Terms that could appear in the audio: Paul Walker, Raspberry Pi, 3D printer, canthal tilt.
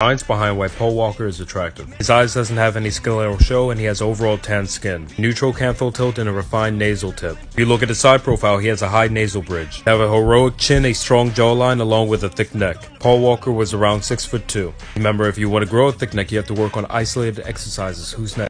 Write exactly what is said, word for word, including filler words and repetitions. Science behind why Paul Walker is attractive. His eyes doesn't have any skin show and he has overall tan skin, neutral canthal tilt and a refined nasal tip. If you look at his side profile, he has a high nasal bridge. They have a heroic chin, a strong jawline along with a thick neck. Paul Walker was around six foot two. Remember, if you want to grow a thick neck, you have to work on isolated exercises. Who's next?